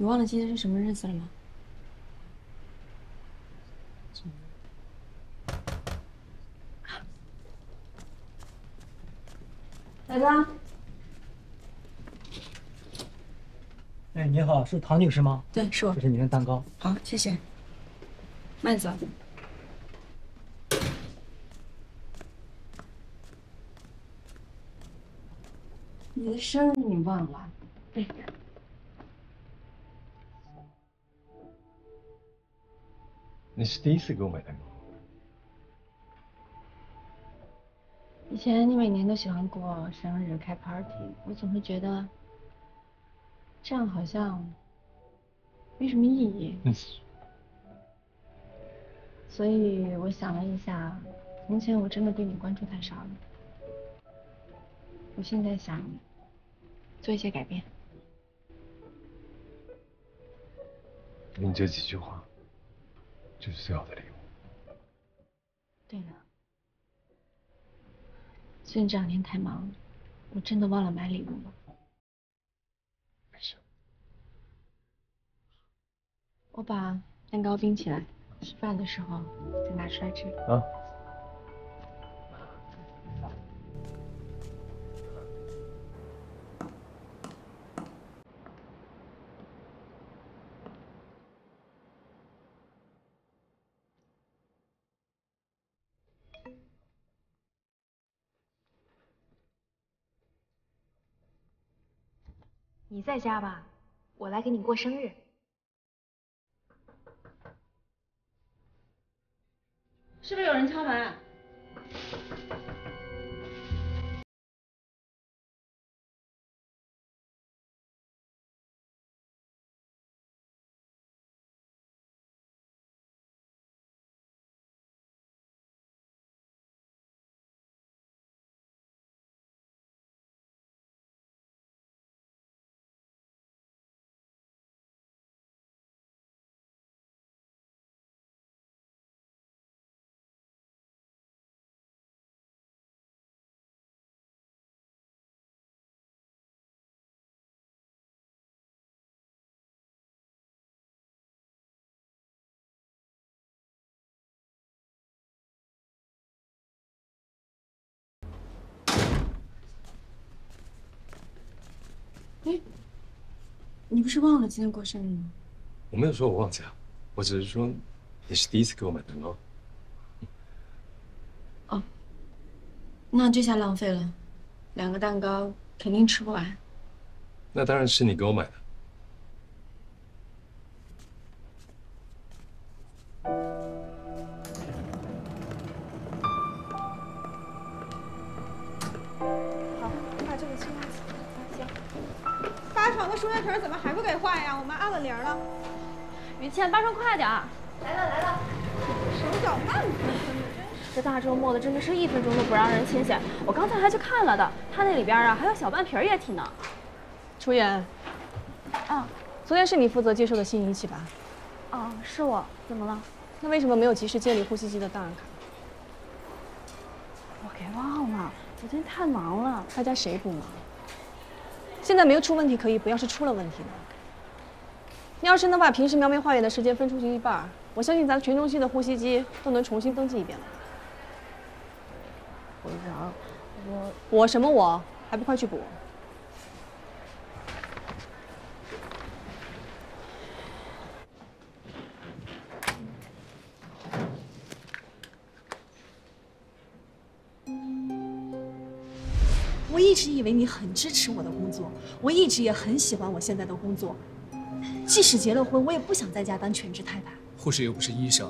你忘了今天是什么日子了吗？来吧。哎，你好，是唐女士吗？对，是我。这是您的蛋糕。好，谢谢。慢走。 你的生日你忘了？对。你是第一次给我买蛋糕。以前你每年都喜欢过生日开 party， 我总会觉得这样好像没什么意义。所以我想了一下，从前我真的对你关注太少了。我现在想。 做一些改变。给你这几句话，就是最好的礼物。对了，最近这两天太忙了，我真的忘了买礼物了。没事，我把蛋糕冰起来，吃饭的时候再拿出来吃。啊。 你在家吧，我来给你过生日。是不是有人敲门？哎，你不是忘了今天过生日吗？我没有说我忘记啊，我只是说也是第一次给我买蛋糕。哦，那这下浪费了，两个蛋糕肯定吃不完。那当然是你给我买的。 倩，八成快点儿！来了来了，手脚慢活，这大周末的真的是一分钟都不让人清闲。我刚才还去看了的，他那里边啊还有小半瓶液体呢。楚言，啊，昨天是你负责接受的新仪器吧？啊，是我。怎么了？那为什么没有及时建立呼吸机的档案卡？我给忘了，我最近太忙了。大家谁不忙？现在没有出问题可以，不要是出了问题呢？ 你要是能把平时描眉画眼的时间分出去一半，我相信咱全中心的呼吸机都能重新登记一遍了。我嚷，我什么我？还不快去补！我一直以为你很支持我的工作，我一直也很喜欢我现在的工作。 即使结了婚，我也不想在家当全职太太。护士又不是医生。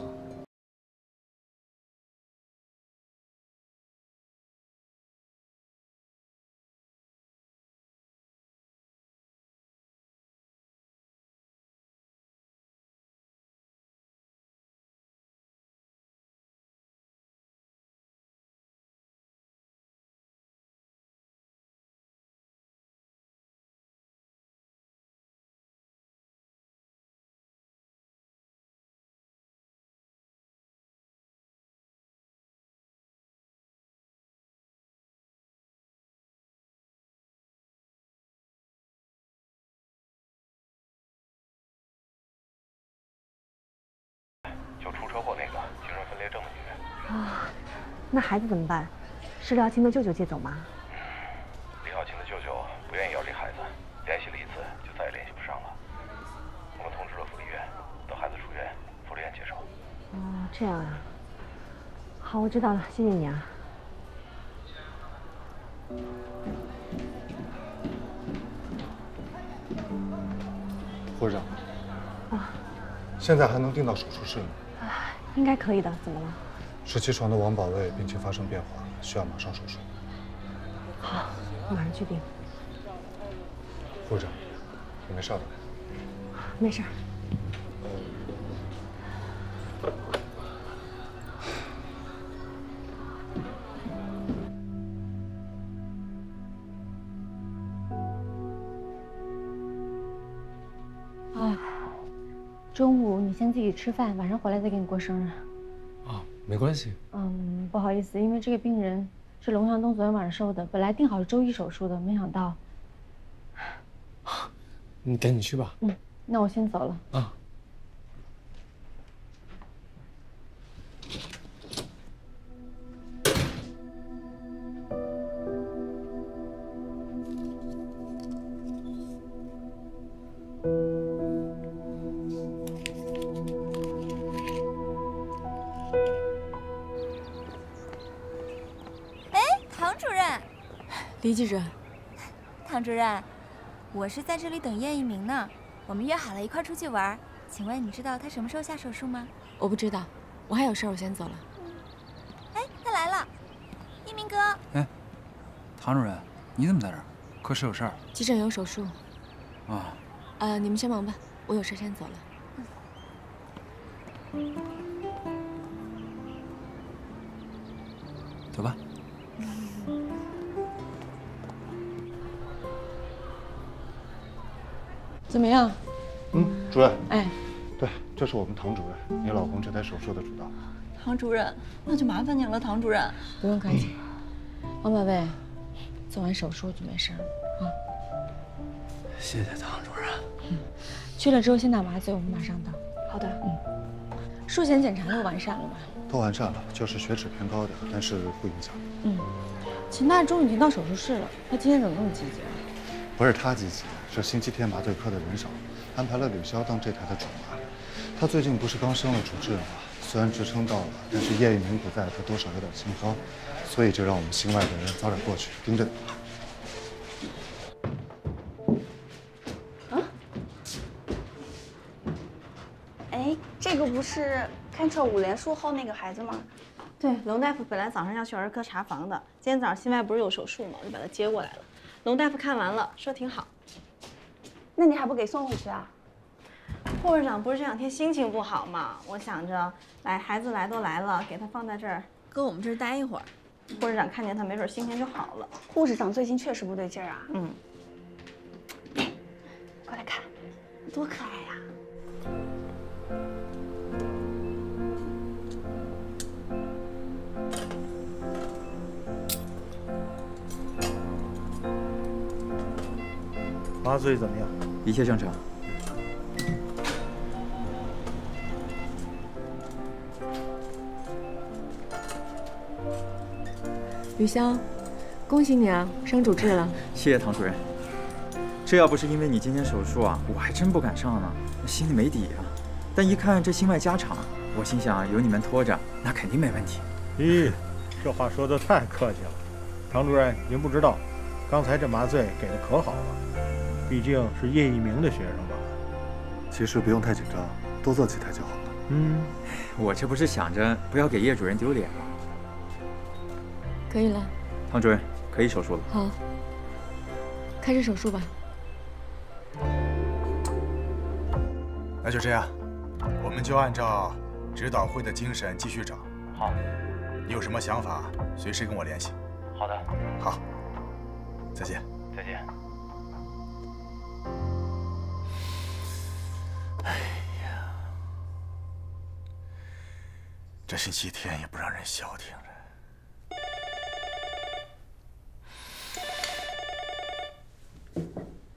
啊，那孩子怎么办？是廖青的舅舅接走吗？李小青的舅舅不愿意要这孩子，联系了一次就再也联系不上了。我们通知了福利院，等孩子出院，福利院接手。哦，这样啊。好，我知道了，谢谢你啊。 护士长，啊，现在还能订到手术室吗？应该可以的。怎么了？17床的王保卫病情发生变化，需要马上手术。好，我马上去订。护士长，你没事吧？没事。中午你先自己吃饭，晚上回来再给你过生日。啊，没关系。嗯，不好意思，因为这个病人是龙向东昨天晚上收的，本来定好是周一手术的，没想到。你赶紧去吧。嗯，那我先走了。啊。李主任，唐主任，我是在这里等燕一鸣呢。我们约好了一块出去玩，请问你知道他什么时候下手术吗？我不知道，我还有事，我先走了。哎，他来了，一鸣哥。哎，唐主任，你怎么在这儿？科室有事儿？急诊有手术。啊。你们先忙吧，我有事先走了。嗯。走吧。 怎么样？嗯，主任。哎，对，这是我们唐主任，你老公这台手术的主刀。唐主任，那就麻烦您了，唐主任。不用客气，王宝贝，做完手术就没事了啊。谢谢唐主任。嗯，去了之后先打麻醉，我们马上到。好的。嗯，术前检查都完善了吧？都完善了，就是血脂偏高点，但是不影响。嗯，秦大中已经到手术室了，他今天怎么那么积极啊？ 不是他积极，是星期天麻醉科的人少，安排了吕潇当这台的主麻。他最近不是刚升了主治吗？虽然职称到了，但是叶一鸣不在，他多少有点心慌，所以就让我们心外的人早点过去盯着你。啊？哎，这个不是看车5连术后那个孩子吗？对，龙大夫本来早上要去儿科查房的，今天早上心外不是有手术吗？我就把他接过来了。 龙大夫看完了，说挺好。那你还不给送回去啊？护士长不是这两天心情不好吗？我想着，来，孩子来都来了，给他放在这儿，搁我们这儿待一会儿。护士长看见他，没准心情就好了。护士长最近确实不对劲儿啊。嗯。过来看，多可爱呀！ 麻醉怎么样？一切正常。吕潇，恭喜你啊，升主治了。谢谢唐主任。这要不是因为你今天手术啊，我还真不敢上呢，心里没底啊。但一看这心外家常，我心想有你们拖着，那肯定没问题。咦，这话说的太客气了。唐主任，您不知道，刚才这麻醉给的可好了。 毕竟是叶一鸣的学生吧，其实不用太紧张，多做几台就好了。嗯，我这不是想着不要给叶主任丢脸吗？可以了，唐主任，可以手术了。好，开始手术吧。那就这样，我们就按照指导会的精神继续找。好，你有什么想法，随时跟我联系。好的。好，再见。再见。 哎呀，这星期天也不让人消停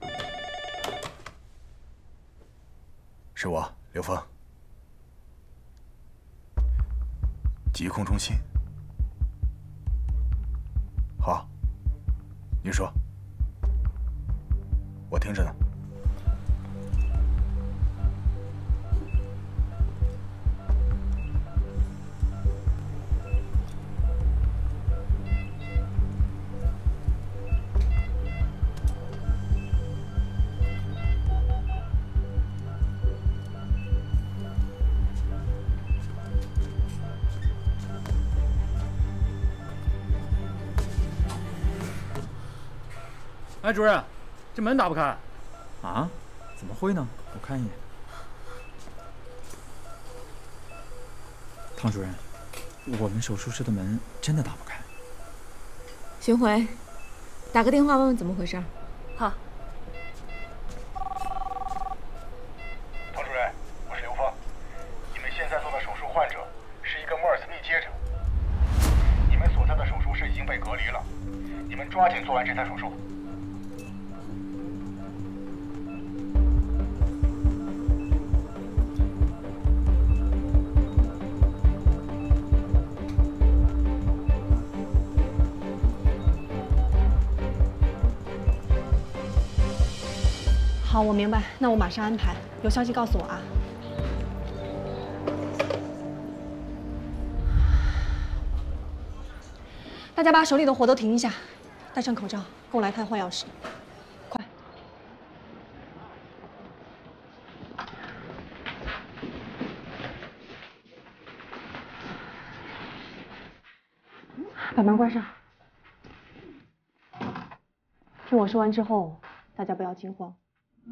着。是我，刘峰。疾控中心。好，你说，我听着呢。 哎，主任，这门打不开。啊？怎么会呢？我看一眼。唐主任，我们手术室的门真的打不开。巡回，打个电话问问怎么回事。好。唐主任，我是刘芳。你们现在做的手术患者是一个 MERS 密接者。你们所在的手术室已经被隔离了，你们抓紧做完这台手术。 好，我明白。那我马上安排，有消息告诉我啊。大家把手里的活都停一下，戴上口罩，跟我来看换钥匙，快！把门关上。听我说完之后，大家不要惊慌。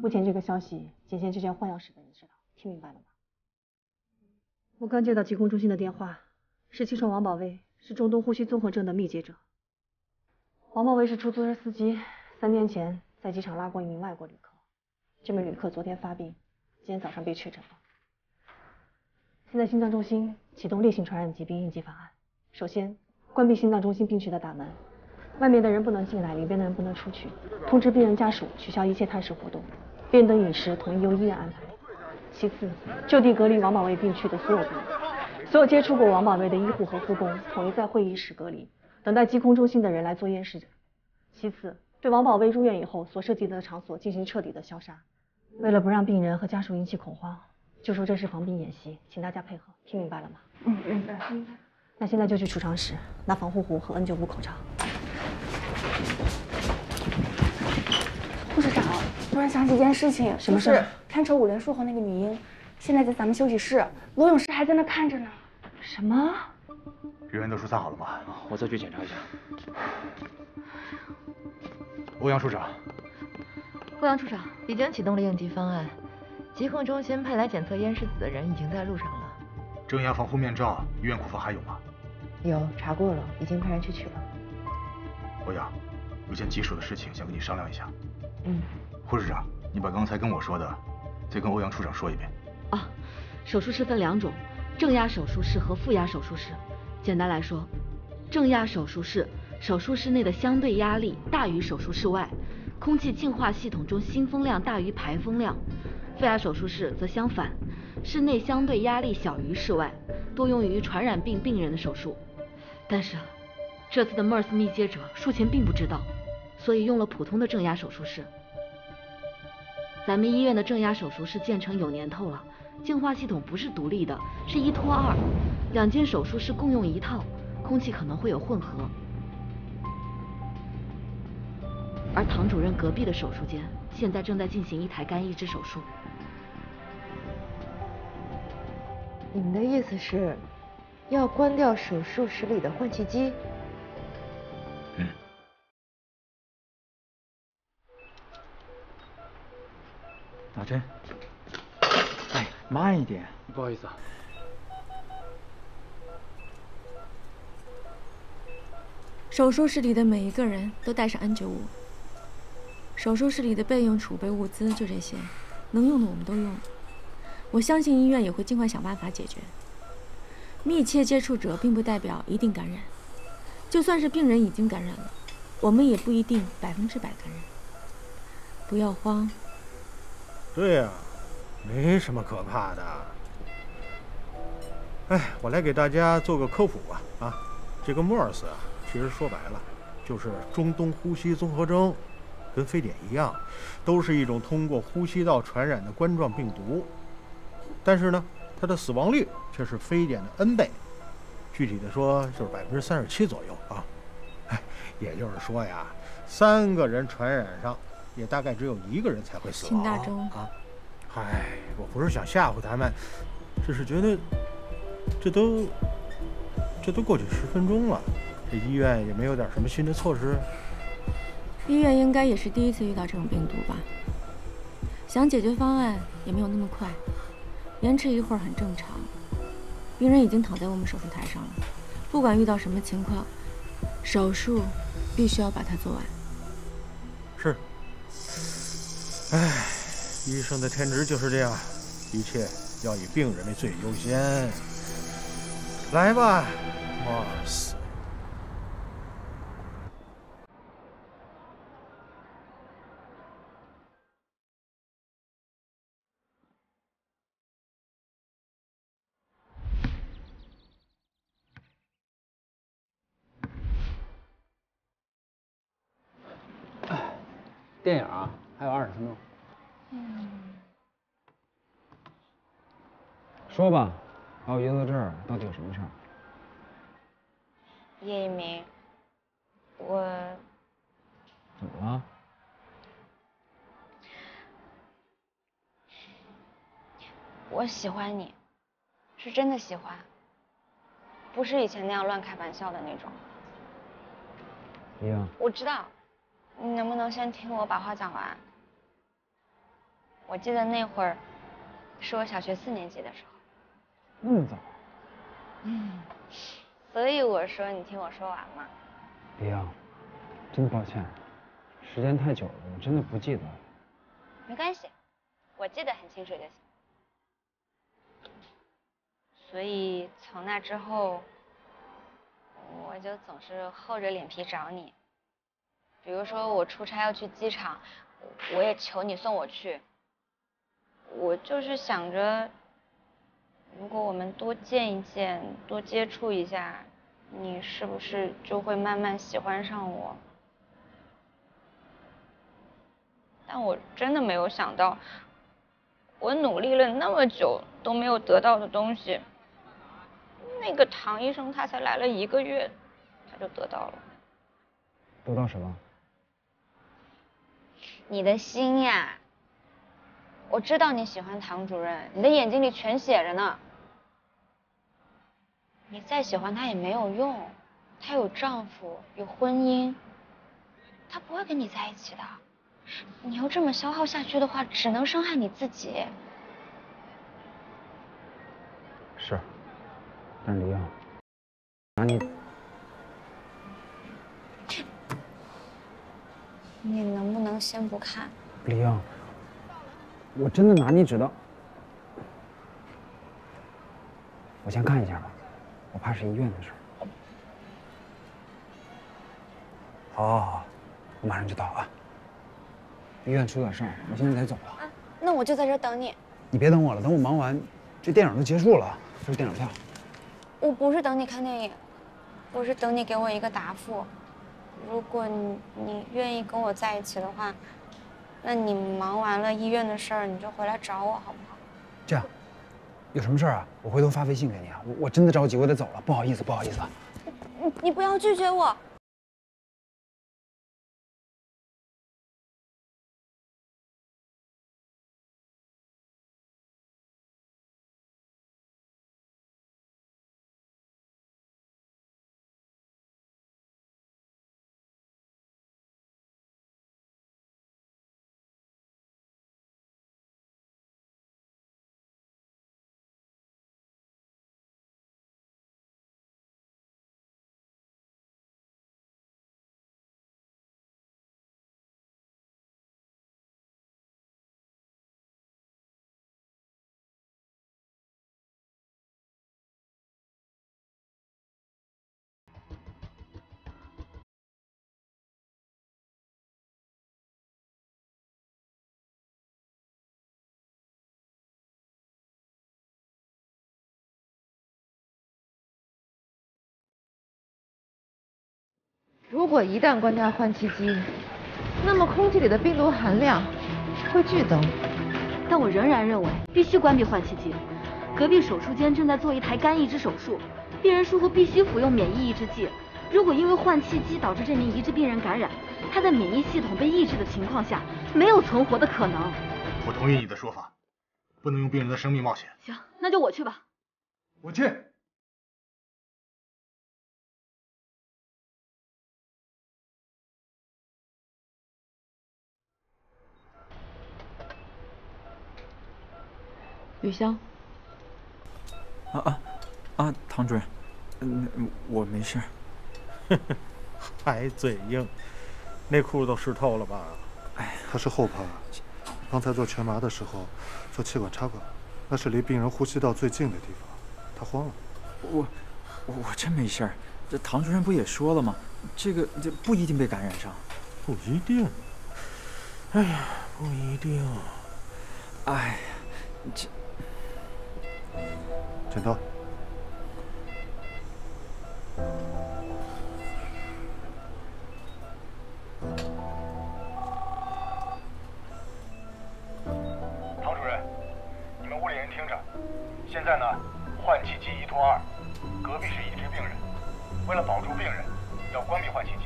目前这个消息仅限之前换钥匙的人知道，听明白了吗？我刚接到疾控中心的电话，是机床王保卫，是中东呼吸综合症的密接者。王保卫是出租车司机，3天前在机场拉过一名外国旅客，这名旅客昨天发病，今天早上被确诊了。现在心脏中心启动烈性传染疾病应急方案，首先关闭心脏中心病区的大门。 外面的人不能进来，里边的人不能出去。通知病人家属取消一切探视活动，变更饮食统一由医院安排。其次，就地隔离王保卫病区的所有病人，所有接触过王保卫的医护和护工统一在会议室隔离，等待疾控中心的人来做验视。其次，对王保卫入院以后所涉及的场所进行彻底的消杀。为了不让病人和家属引起恐慌，就说这是防病演习，请大家配合，听明白了吗？嗯，明白。那现在就去储藏室拿防护服和 N95 口罩。 护士长，突然想起一件事情，什么事？就是看守伍连树和那个女婴，现在在咱们休息室，罗永石还在那看着呢。什么？人员都疏散好了吗？我再去检查一下。欧阳处长，欧阳处长已经启动了应急方案，疾控中心派来检测咽拭子的人已经在路上了。正压防护面罩，医院库房还有吗？有，查过了，已经派人去取了。欧阳，有件棘手的事情想跟你商量一下。 嗯，护士长，你把刚才跟我说的再跟欧阳处长说一遍。啊，手术室分2种，正压手术室和负压手术室。简单来说，正压手术室，手术室内的相对压力大于手术室外，空气净化系统中新风量大于排风量；负压手术室则相反，室内相对压力小于室外，多用于传染病病人的手术。但是，这次的 MERS 密接者术前并不知道。 所以用了普通的正压手术室。咱们医院的正压手术室建成有年头了，净化系统不是独立的，是1拖2，2间手术室共用一套，空气可能会有混合。而唐主任隔壁的手术间现在正在进行一台肝移植手术。你们的意思是，要关掉手术室里的换气机？ 打针，哎，慢一点，不好意思啊。手术室里的每一个人都带上 N95。手术室里的备用储备物资就这些，能用的我们都用了。我相信医院也会尽快想办法解决。密切接触者并不代表一定感染，就算是病人已经感染了，我们也不一定100%感染。不要慌。 对呀，没什么可怕的。哎，我来给大家做个科普吧。啊，这个MERS啊，其实说白了就是中东呼吸综合征，跟非典一样，都是一种通过呼吸道传染的冠状病毒。但是呢，它的死亡率却是非典的 N 倍，具体的说就是37%左右啊。哎，也就是说呀，3个人传染上，也大概只有1个人才会死亡啊。哎，我不是想吓唬他们，只是觉得。 这都过去10分钟了，这医院也没有点什么新的措施。医院应该也是第一次遇到这种病毒吧？想解决方案也没有那么快，延迟一会儿很正常。病人已经躺在我们手术台上了，不管遇到什么情况，手术必须要把它做完。是。哎，医生的天职就是这样，一切要以病人为最优先。 来吧 MERS 电影啊，还有20分钟。说吧。 把我约到这儿，到底有什么事儿？叶一鸣，我怎么了？我喜欢你，是真的喜欢，不是以前那样乱开玩笑的那种。一样。我知道，你能不能先听我把话讲完？我记得那会儿，是我小学4年级的时候。 那么早，所以我说你听我说完嘛。李阳，真抱歉，时间太久了，我真的不记得了。没关系，我记得很清楚就行。所以从那之后，我就总是厚着脸皮找你。比如说我出差要去机场，我也求你送我去。我就是想着。 如果我们多见一见，多接触一下，你是不是就会慢慢喜欢上我？但我真的没有想到，我努力了那么久都没有得到的东西，那个唐医生他才来了1个月，他就得到了。得到什么？你的心呀。 我知道你喜欢唐主任，你的眼睛里全写着呢。你再喜欢他也没有用，他有丈夫，有婚姻，他不会跟你在一起的。你又这么消耗下去的话，只能伤害你自己。是，但是李阳，你能不能先不看？李阳。 我真的拿你指的，我先看一下吧，我怕是医院的事。好，好，好，我马上就到啊。医院出点事儿，我现在得走了。啊，那我就在这等你。你别等我了，等我忙完，这电影都结束了，这是电影票。我不是等你看电影，我是等你给我一个答复。如果你愿意跟我在一起的话。 那你忙完了医院的事儿，你就回来找我好不好？这样，有什么事儿啊？我回头发微信给你啊。我真的着急，我得走了，不好意思，不好意思。你不要拒绝我。如果一旦关掉换气机，那么空气里的病毒含量会剧增。但我仍然认为必须关闭换气机。隔壁手术间正在做一台肝移植手术，病人术后必须服用免疫抑制剂。如果因为换气机导致这名移植病人感染，他在免疫系统被抑制的情况下，没有存活的可能。我同意你的说法，不能用病人的生命冒险。行，那就我去吧。我去。 雨香，唐主任，我没事。还嘴硬，内裤都湿透了吧？哎，他是后怕。刚才做全麻的时候，做气管插管，那是离病人呼吸道最近的地方，他慌了。我真没事。这唐主任不也说了吗？这不一定被感染上。不一定。哎呀，不一定。哎呀，这。 剪刀，唐主任，你们屋里人听着，现在呢，换气机1通2，隔壁是已知病人，为了保住病人，要关闭换气机。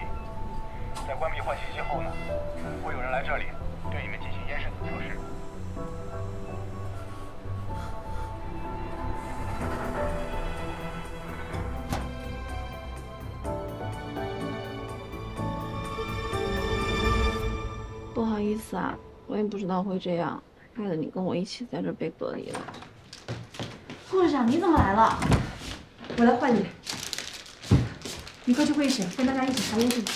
在关闭换气机后呢，会有人来这里对你们进行咽拭子测试。 不好意思啊，我也不知道会这样，害得你跟我一起在这被隔离了。护士长，你怎么来了？我来换你。你快去会议室，跟大家一起查验证据。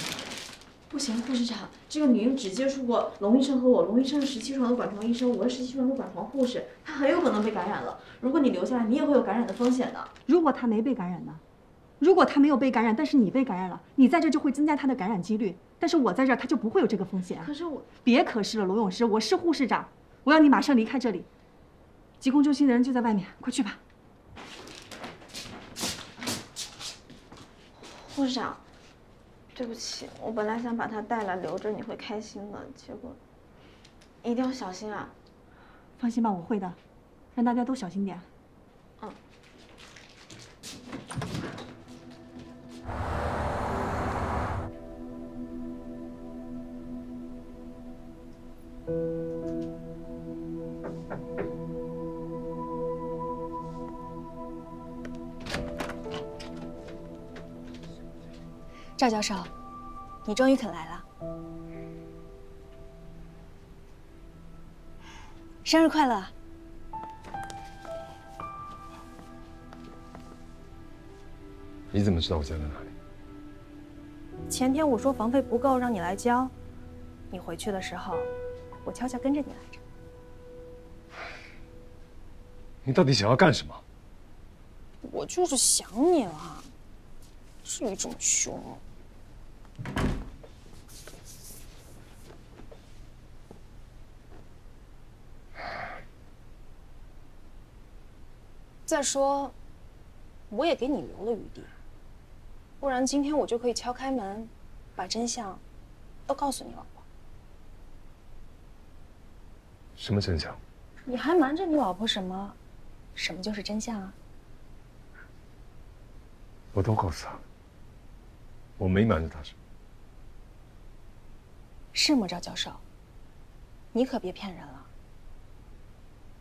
不行，护士长，这个女婴只接触过龙医生和我。龙医生是17床的管床医生，我是17床的管床护士，她很有可能被感染了。如果你留下来，你也会有感染的风险的。如果她没被感染呢？ 如果他没有被感染，但是你被感染了，你在这就会增加他的感染几率。但是我在这儿，他就不会有这个风险啊。可是我别可是了，罗永诗，我是护士长，我要你马上离开这里。疾控中心的人就在外面，快去吧。护士长，对不起，我本来想把他带来留着，你会开心的，结果一定要小心啊！放心吧，我会的，让大家都小心点。嗯。 赵教授，你终于肯来了，生日快乐！ 你怎么知道我家在哪里？前天我说房费不够，让你来交，你回去的时候，我悄悄跟着你来着。你到底想要干什么？我就是想你了，至于这么凶？再说，我也给你留了余地。 不然今天我就可以敲开门，把真相都告诉你老婆。什么真相？你还瞒着你老婆什么？什么就是真相啊？我都告诉她，我没瞒着她什么。是吗，赵教授？你可别骗人了。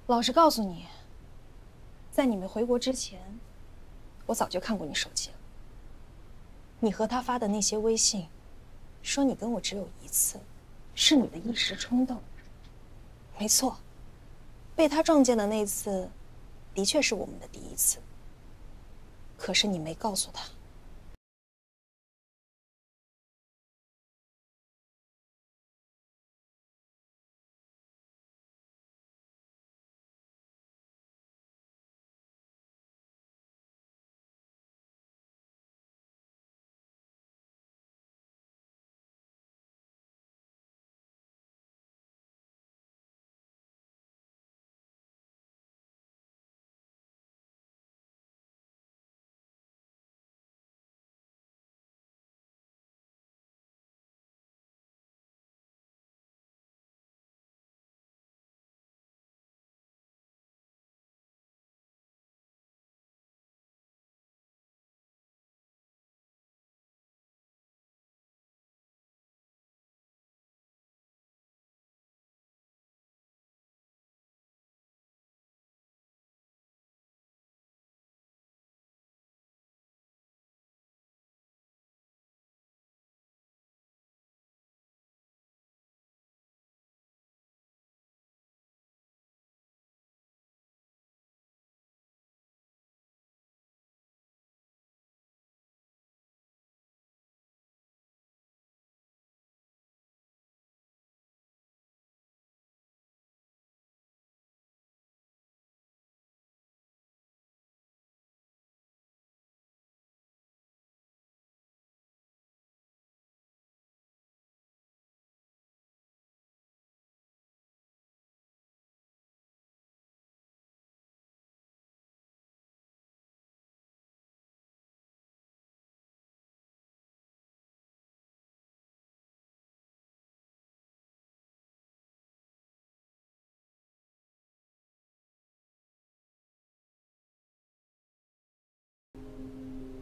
老实告诉你，在你没回国之前，我早就看过你手机了。 你和他发的那些微信，说你跟我只有一次，是你的一时冲动。没错，被他撞见的那次，的确是我们的第一次。可是你没告诉他。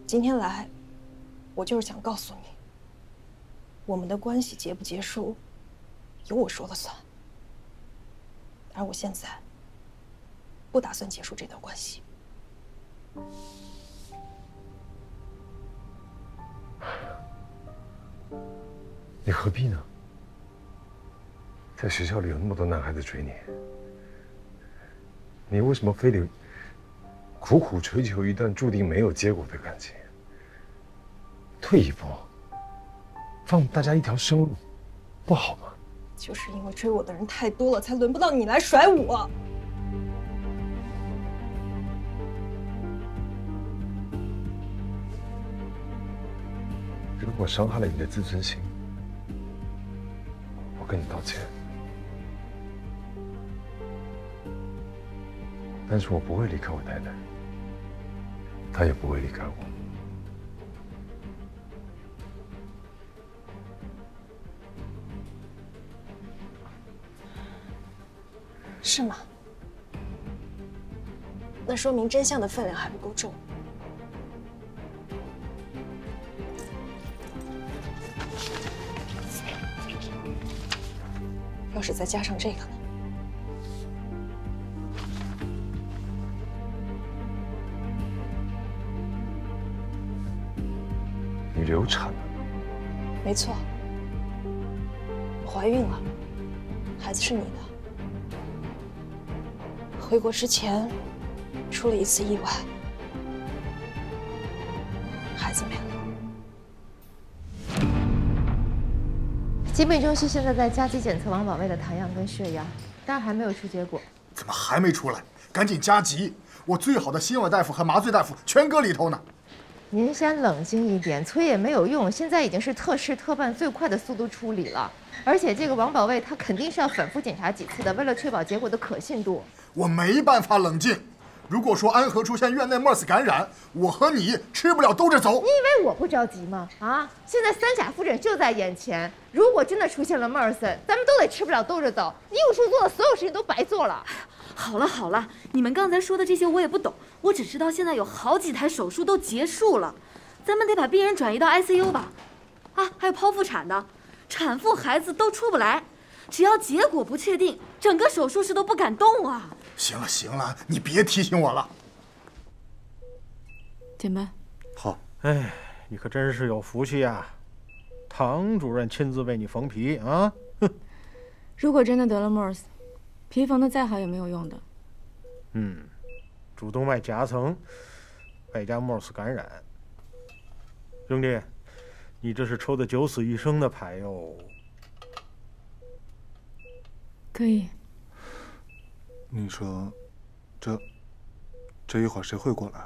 今天来，我就是想告诉你，我们的关系结不结束，由我说了算。而我现在不打算结束这段关系。 你何必呢？在学校里有那么多男孩子追你，你为什么非得苦苦追求一段注定没有结果的感情？退一步，放大家一条生路，不好吗？就是因为追我的人太多了，才轮不到你来甩我。 如果伤害了你的自尊心，我跟你道歉。但是我不会离开我太太，她也不会离开我。是吗？那说明真相的分量还不够重。 要是再加上这个呢？你流产了？没错，我怀孕了，孩子是你的。回国之前出了一次意外，孩子没了。 吉美中心现在在加急检测王宝贝的糖样跟血样，但还没有出结果。怎么还没出来？赶紧加急！我最好的心外大夫和麻醉大夫全搁里头呢。您先冷静一点，催也没有用。现在已经是特事特办最快的速度处理了，而且这个王宝贝他肯定是要反复检查几次的，为了确保结果的可信度。我没办法冷静。如果说安和出现院内 MERS 感染，我和你吃不了兜着走。你以为我不着急吗？啊！现在三甲复诊就在眼前。 如果真的出现了 MERS， 咱们都得吃不了兜着走。医务处做的所有事情都白做了。好了好了，你们刚才说的这些我也不懂，我只知道现在有好几台手术都结束了，咱们得把病人转移到 ICU 吧。啊，还有剖腹产的，产妇孩子都出不来，只要结果不确定，整个手术室都不敢动啊。行了行了，你别提醒我了。姐妹，好，哎，你可真是有福气呀。 唐主任亲自为你缝皮啊！哼，如果真的得了 MERS， 皮缝的再好也没有用的。嗯，主动脉夹层外加 MERS 感染，兄弟，你这是抽的九死一生的牌哟。可以。你说，这一会儿谁会过来？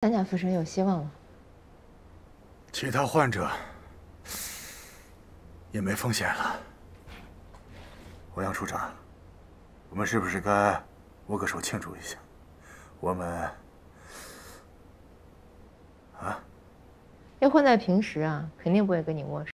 三甲复审有希望了。其他患者也没风险了。欧阳处长，我们是不是该握个手庆祝一下？我们啊，要换在平时啊，肯定不会跟你握手。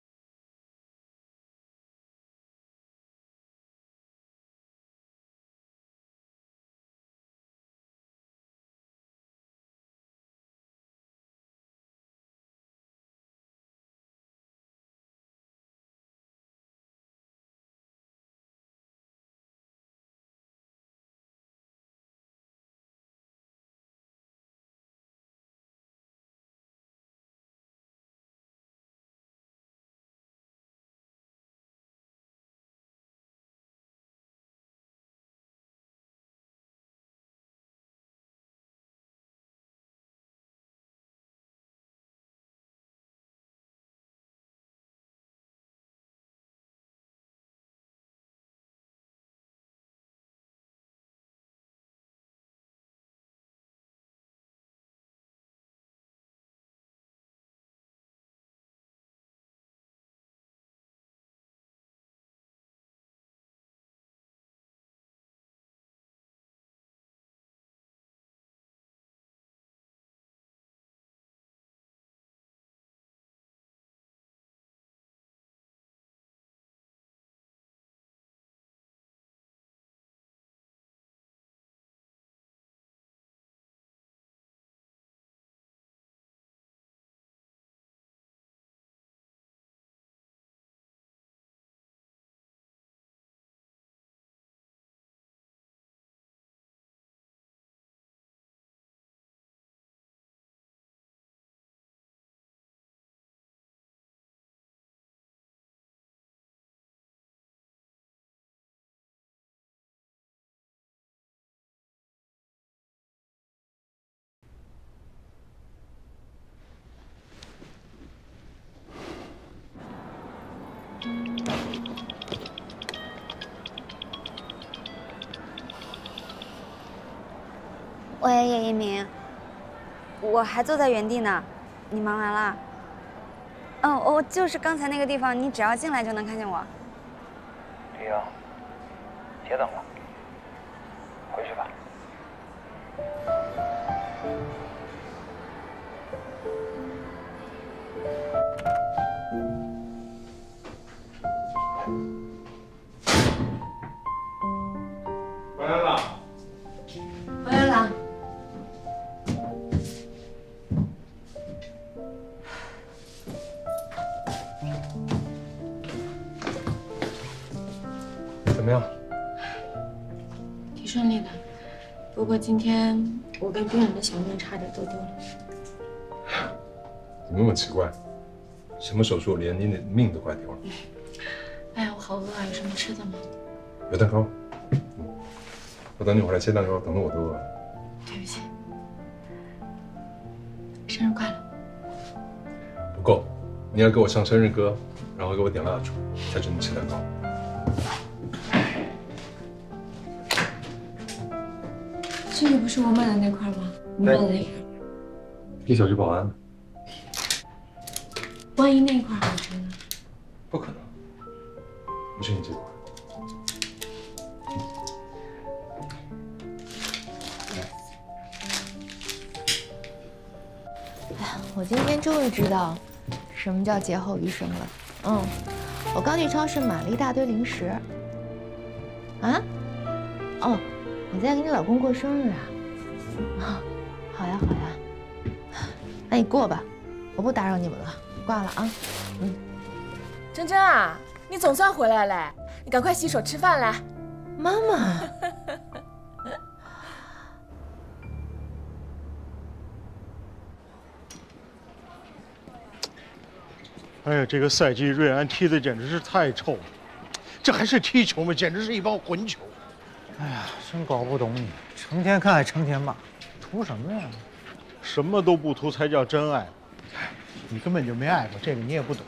喂，叶一鸣，我还坐在原地呢，你忙完了？嗯，我就是刚才那个地方，你只要进来就能看见我。对呀，别等了，回去吧。不过今天我跟病人的小命差点都丢了。怎么那么奇怪？什么手术连您的命都快丢了？哎呀，我好饿啊！有什么吃的吗？有蛋糕。我等你回来切蛋糕，等得我都饿了。对不起。生日快乐。不够，你要给我唱生日歌，然后给我点蜡烛，再准你吃蛋糕。 这个不是我买的那块吗？你买的那块。给小区保安。万一那块好吃呢？不可能。不是你这块。哎呀，我今天终于知道什么叫劫后余生了。嗯，我刚去超市买了一大堆零食。啊？哦。 你在跟你老公过生日啊？啊，好呀好呀，那你过吧，我不打扰你们了，挂了啊。嗯，珍珍啊，你总算回来了，你赶快洗手吃饭来。妈妈，哎呀，这个赛季瑞安踢的简直是太臭了，这还是踢球吗？简直是一帮混球。 哎呀，真搞不懂你，成天看还成天骂，图什么呀？什么都不图才叫真爱。哎，你根本就没爱过，这个你也不懂。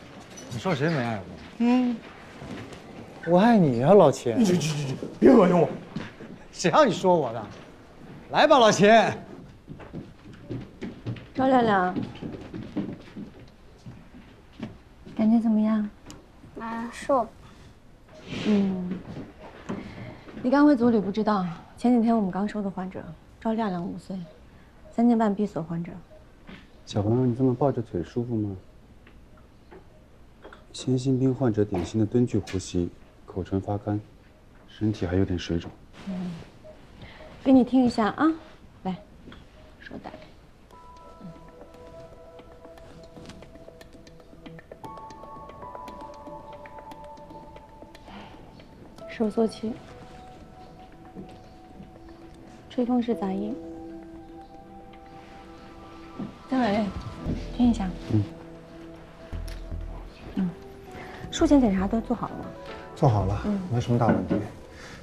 你说谁没爱过？嗯，我爱你啊，老秦。你别恶心我，谁让你说我的？来吧，老秦。赵亮亮，感觉怎么样？难受。嗯，你刚回组里不知道，前几天我们刚收的患者赵亮亮5岁，3年半闭锁患者。小朋友，你这么抱着腿舒服吗？ 先心病患者典型的蹲踞呼吸，口唇发干，身体还有点水肿。嗯，给你听一下啊，来，稍等。收缩期，吹风式杂音。张伟，听一下。嗯。 术前检查都做好了吗？做好了，没什么大问题。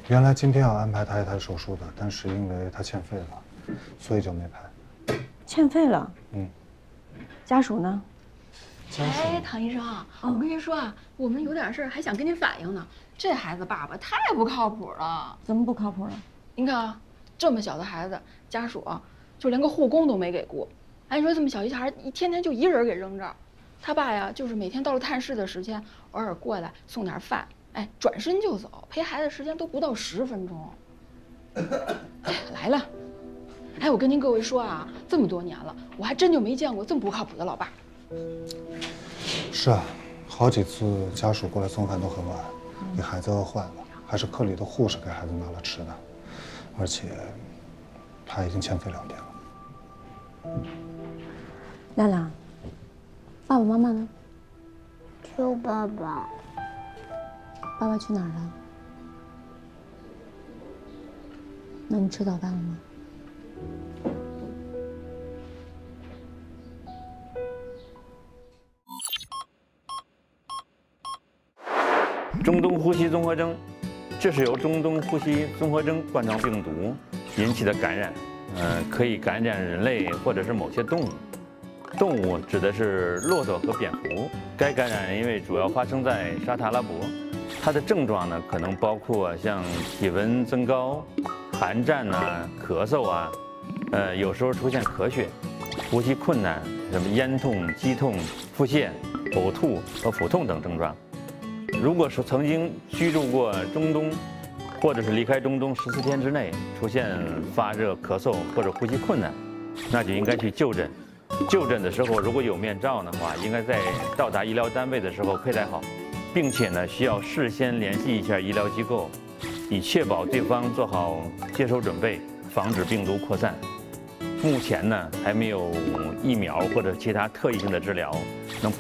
原来今天要安排他一台手术的，但是因为他欠费了，所以就没排。欠费了？嗯。家属呢？家属。哎，唐医生，我跟您说啊，我们有点事儿还想跟您反映呢。这孩子爸爸太不靠谱了。怎么不靠谱了？您看啊，这么小的孩子，家属就连个护工都没给雇。哎，你说这么小一孩，一天天就一人给扔这儿。 他爸呀，就是每天到了探视的时间，偶尔过来送点饭，哎，转身就走，陪孩子时间都不到10分钟。哎，来了，哎，我跟您各位说啊，这么多年了，我还真就没见过这么不靠谱的老爸。是啊，好几次家属过来送饭都很晚，你孩子饿坏了，还是科里的护士给孩子拿了吃的，而且他已经欠费2天了。亮亮。 爸爸妈妈呢？就爸爸。爸爸去哪儿了？那你吃早饭了吗？中东呼吸综合征，这是由中东呼吸综合征冠状病毒引起的感染，可以感染人类或者是某些动物。 动物指的是骆驼和蝙蝠。该感染因为主要发生在沙特阿拉伯，它的症状呢可能包括像体温增高、寒战呐、咳嗽啊，有时候出现咳血、呼吸困难、什么咽痛、肌痛、腹泻、呕吐和腹痛等症状。如果是曾经居住过中东，或者是离开中东14天之内出现发热、咳嗽或者呼吸困难，那就应该去就诊。 就诊的时候，如果有面罩的话，应该在到达医疗单位的时候佩戴好，并且呢，需要事先联系一下医疗机构，以确保对方做好接收准备，防止病毒扩散。目前呢，还没有疫苗或者其他特异性的治疗能。